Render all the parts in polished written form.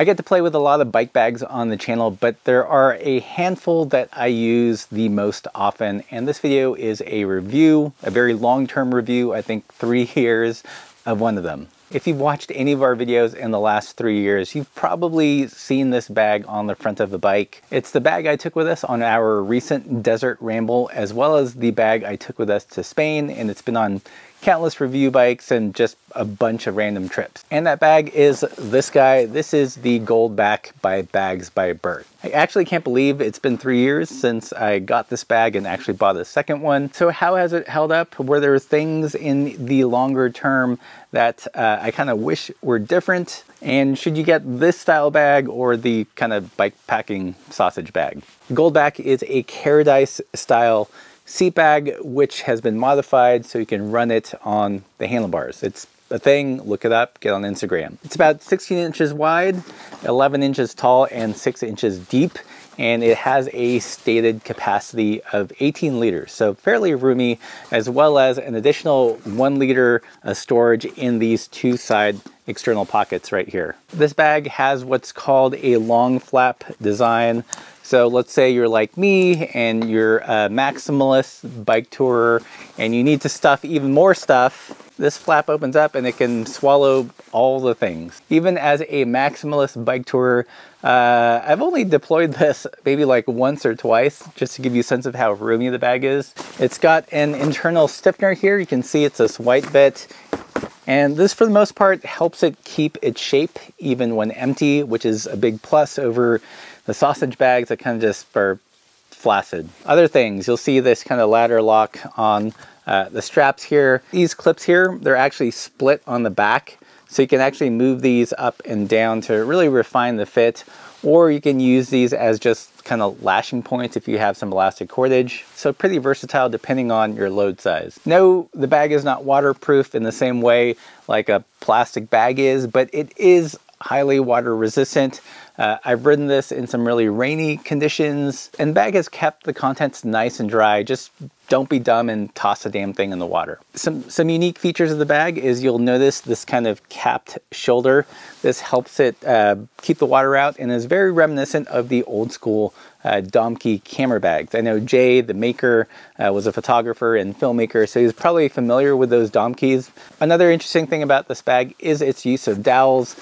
I get to play with a lot of bike bags on the channel, but there are a handful that I use the most often, and this video is a review, a very long-term review, I think 3 years, of one of them. If you've watched any of our videos in the last 3 years, you've probably seen this bag on the front of a bike. It's the bag I took with us on our recent desert ramble, as well as the bag I took with us to Spain, and it's been on countless review bikes and just a bunch of random trips. And that bag is this guy. This is the Goldback by Bags x Bird. I actually can't believe it's been 3 years since I got this bag and actually bought a second one. So how has it held up? Were there things in the longer term that I kind of wish were different? And should you get this style bag or the kind of bike packing sausage bag? Goldback is a Caradice style seat bag, which has been modified so you can run it on the handlebars. It's a thing, look it up, get on Instagram. It's about 16 inches wide, 11 inches tall, and 6 inches deep. And it has a stated capacity of 18 liters, so fairly roomy, as well as an additional 1 liter of storage in these two side external pockets right here. This bag has what's called a long flap design. So let's say you're like me and you're a maximalist bike tourer and you need to stuff even more stuff. This flap opens up and it can swallow all the things. Even as a maximalist bike tourer, I've only deployed this maybe like once or twice, just to give you a sense of how roomy the bag is. It's got an internal stiffener here. You can see it's this white bit. And this, for the most part, helps it keep its shape even when empty, which is a big plus over the sausage bags that kind of just are flaccid. Other things, you'll see this kind of ladder lock on the straps here. These clips here, they're actually split on the back, so you can actually move these up and down to really refine the fit, or you can use these as just kind of lashing points if you have some elastic cordage. So pretty versatile depending on your load size. No, the bag is not waterproof in the same way like a plastic bag is, but it is highly water resistant. I've ridden this in some really rainy conditions, and the bag has kept the contents nice and dry. Just don't be dumb and toss the damn thing in the water. Some unique features of the bag is you'll notice this kind of capped shoulder. This helps it keep the water out and is very reminiscent of the old school Domke camera bags. I know Jay, the maker, was a photographer and filmmaker, so he's probably familiar with those Domkes. Another interesting thing about this bag is its use of dowels.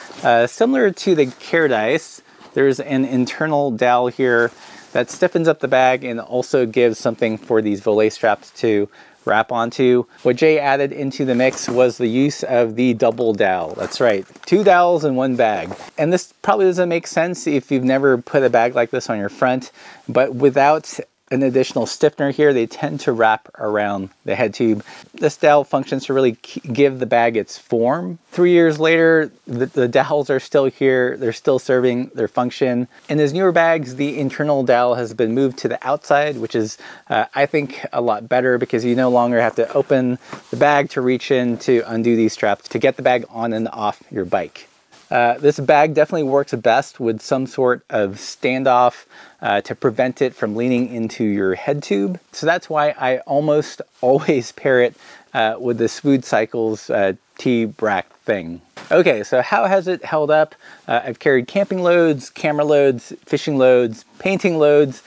Similar to the Caradice, there's an internal dowel here that stiffens up the bag and also gives something for these volet straps to wrap onto. What Jay added into the mix was the use of the double dowel. That's right, two dowels in one bag. And this probably doesn't make sense if you've never put a bag like this on your front, but without an additional stiffener here, they tend to wrap around the head tube. This dowel functions to really give the bag its form. 3 years later, the dowels are still here. They're still serving their function. In his newer bags, the internal dowel has been moved to the outside, which is, I think, a lot better because you no longer have to open the bag to reach in to undo these straps to get the bag on and off your bike. This bag definitely works best with some sort of standoff to prevent it from leaning into your head tube. So that's why I almost always pair it with this Food Cycles T-Brack thing. Okay, so how has it held up? I've carried camping loads, camera loads, fishing loads, painting loads,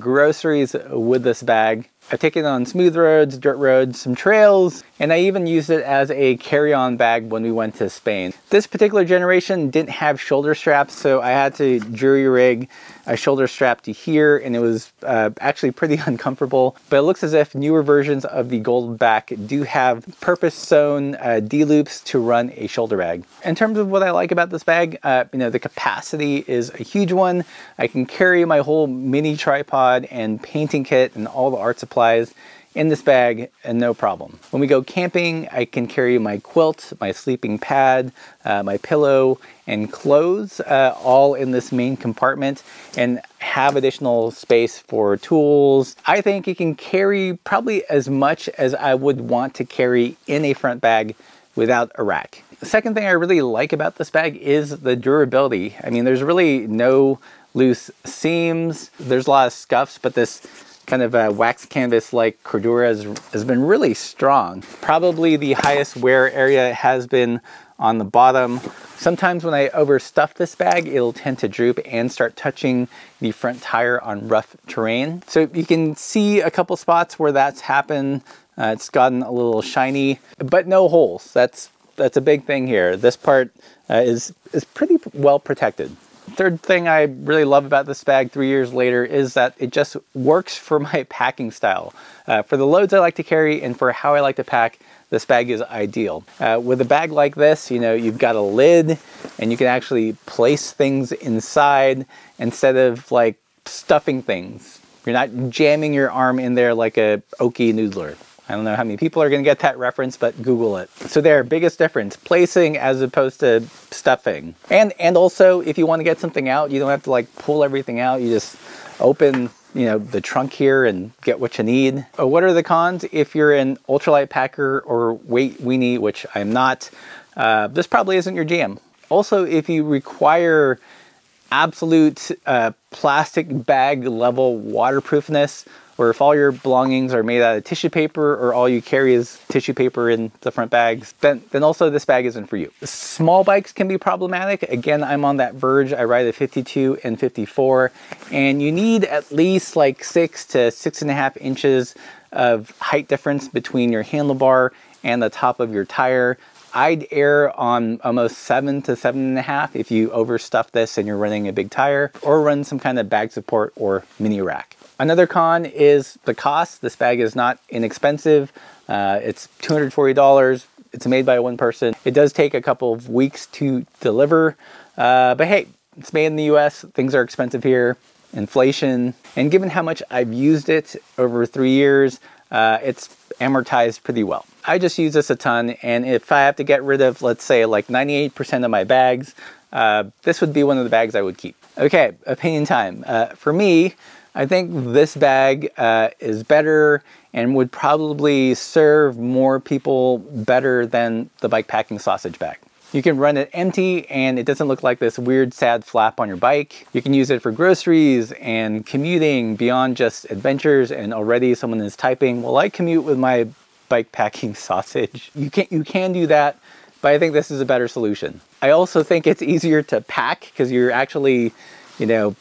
groceries with this bag. I've taken it on smooth roads, dirt roads, some trails, and I even used it as a carry-on bag when we went to Spain. This particular generation didn't have shoulder straps, so I had to jury-rig a shoulder strap to here, and it was actually pretty uncomfortable. But it looks as if newer versions of the Goldback do have purpose-sewn D-loops to run a shoulder bag. In terms of what I like about this bag, the capacity is a huge one. I can carry my whole mini tripod and painting kit and all the art supplies in this bag and no problem. When we go camping, I can carry my quilt, my sleeping pad, my pillow, and clothes all in this main compartment and have additional space for tools. I think you can carry probably as much as I would want to carry in a front bag without a rack. The second thing I really like about this bag is the durability. I mean, there's really no loose seams. There's a lot of scuffs, but this kind of a wax canvas like Cordura has been really strong. Probably the highest wear area has been on the bottom. Sometimes when I overstuff this bag, it'll tend to droop and start touching the front tire on rough terrain. So you can see a couple spots where that's happened. It's gotten a little shiny, but no holes. That's a big thing here. This part is pretty well protected. Third thing I really love about this bag 3 years later is that it just works for my packing style. For the loads I like to carry and for how I like to pack, this bag is ideal. With a bag like this, you know, you've got a lid and you can actually place things inside instead of like stuffing things. You're not jamming your arm in there like a oaky noodler. I don't know how many people are gonna get that reference, but Google it. So their biggest difference, placing as opposed to stuffing. And also, if you wanna get something out, you don't have to like pull everything out. You just open, you know, the trunk here and get what you need. What are the cons? If you're an ultralight packer or weight weenie, which I'm not, this probably isn't your jam. Also, if you require absolute plastic bag level waterproofness, or if all your belongings are made out of tissue paper or all you carry is tissue paper in the front bags, then also this bag isn't for you. Small bikes can be problematic. Again, I'm on that verge. I ride a 52 and 54, and you need at least like 6 to 6.5 inches of height difference between your handlebar and the top of your tire. I'd err on almost 7 to 7.5 if you overstuff this and you're running a big tire, or run some kind of bag support or mini rack. Another con is the cost. This bag is not inexpensive. It's $240. It's made by one person. It does take a couple of weeks to deliver, but hey, it's made in the US. Things are expensive here, inflation. And given how much I've used it over 3 years, it's amortized pretty well. I just use this a ton, and if I have to get rid of, let's say, like 98% of my bags, this would be one of the bags I would keep. Okay, opinion time. For me, I think this bag is better and would probably serve more people better than the bike packing sausage bag. You can run it empty and it doesn't look like this weird sad flap on your bike. You can use it for groceries and commuting beyond just adventures, and already someone is typing, well, I commute with my bike packing sausage. You can do that, but I think this is a better solution. I also think it's easier to pack because you're actually, you know,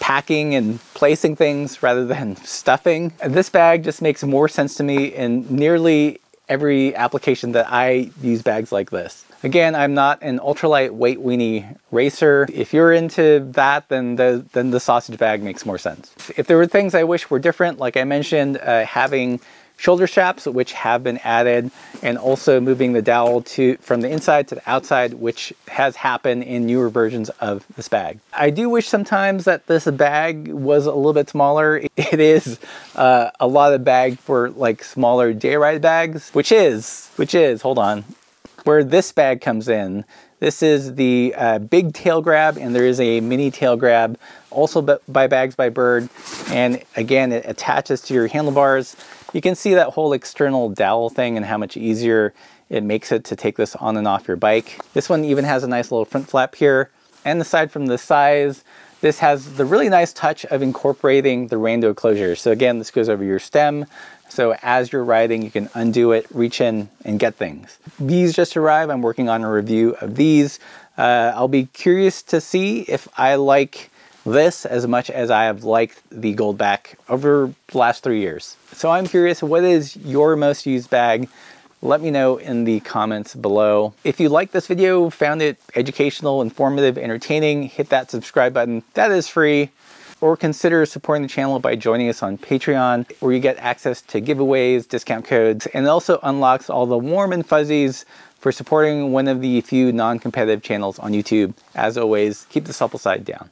packing and placing things rather than stuffing. This bag just makes more sense to me in nearly every application that I use bags like this. Again, I'm not an ultralight weight weenie racer. If you're into that, then the sausage bag makes more sense. If there were things I wish were different, like I mentioned, having shoulder straps, which have been added, and also moving the dowel from the inside to the outside, which has happened in newer versions of this bag. I do wish sometimes that this bag was a little bit smaller. It is a lot of bag for like smaller day ride bags, which is, hold on, where this bag comes in. This is the big tail grab, and there is a mini tail grab, also by Bags by Bird. And again, it attaches to your handlebars. You can see that whole external dowel thing and how much easier it makes it to take this on and off your bike. This one even has a nice little front flap here. And aside from the size, this has the really nice touch of incorporating the rando closure. So again, this goes over your stem. So as you're riding, you can undo it, reach in and get things. These just arrived. I'm working on a review of these. I'll be curious to see if I like this as much as I have liked the Goldback over the last 3 years. So I'm curious, what is your most used bag? Let me know in the comments below. If you liked this video, found it educational, informative, entertaining, hit that subscribe button. That is free. Or consider supporting the channel by joining us on Patreon, where you get access to giveaways, discount codes, and also unlocks all the warm and fuzzies for supporting one of the few non-competitive channels on YouTube. As always, keep the supple side down.